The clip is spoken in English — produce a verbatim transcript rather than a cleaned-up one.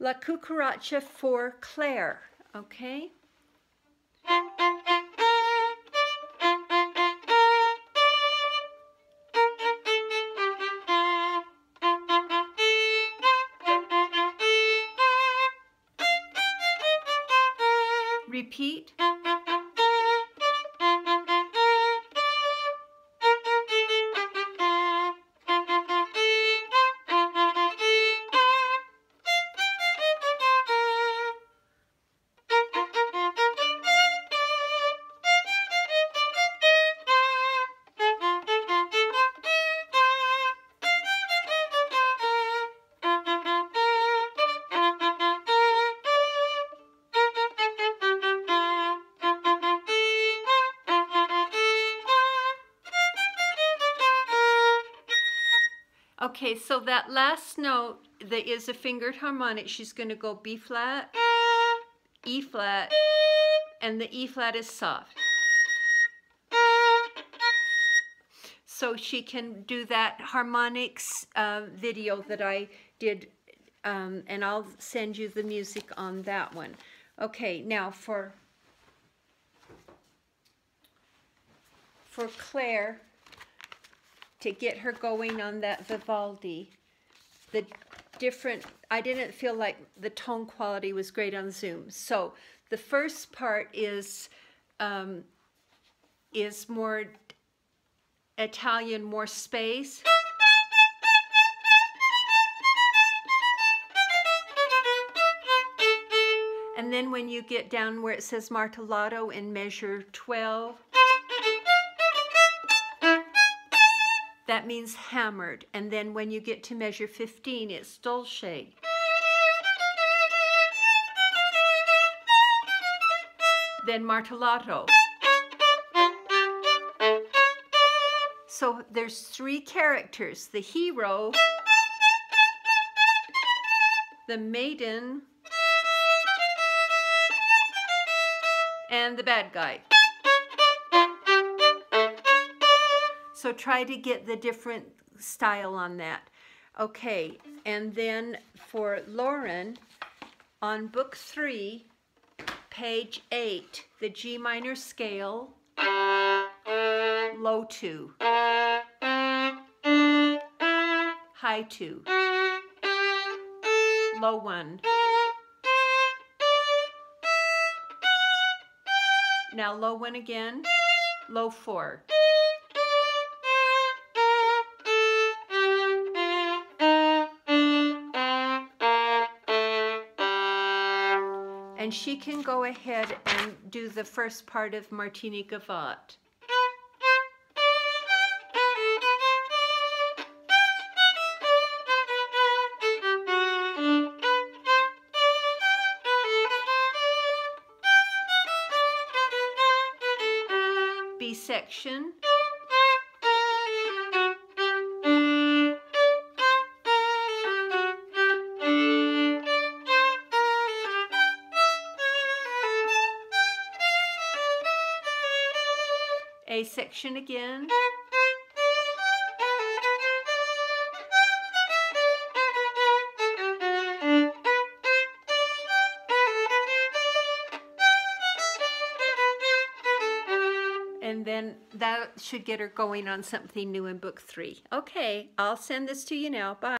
La Cucaracha for Claire, okay? Repeat. Okay, so that last note that is a fingered harmonic, she's going to go B flat, E flat, and the E flat is soft. So she can do that harmonics uh, video that I did, um, and I'll send you the music on that one. Okay, now for, for Claire, to get her going on that Vivaldi, the different, I didn't feel like the tone quality was great on Zoom. So the first part is, um, is more Italian, more space. And then when you get down where it says Martellato in measure twelve, that means hammered. And then when you get to measure fifteen, it's dolce. Then martellato. So there's three characters, the hero, the maiden, and the bad guy. So try to get the different style on that. Okay, and then for Lauren, on book three, page eight, the G minor scale, low two, high two, low one. Now low one again, low four. And she can go ahead and do the first part of Martini Gavotte. B section. A section again, and then that should get her going on something new in book three. Okay, I'll send this to you now. Bye.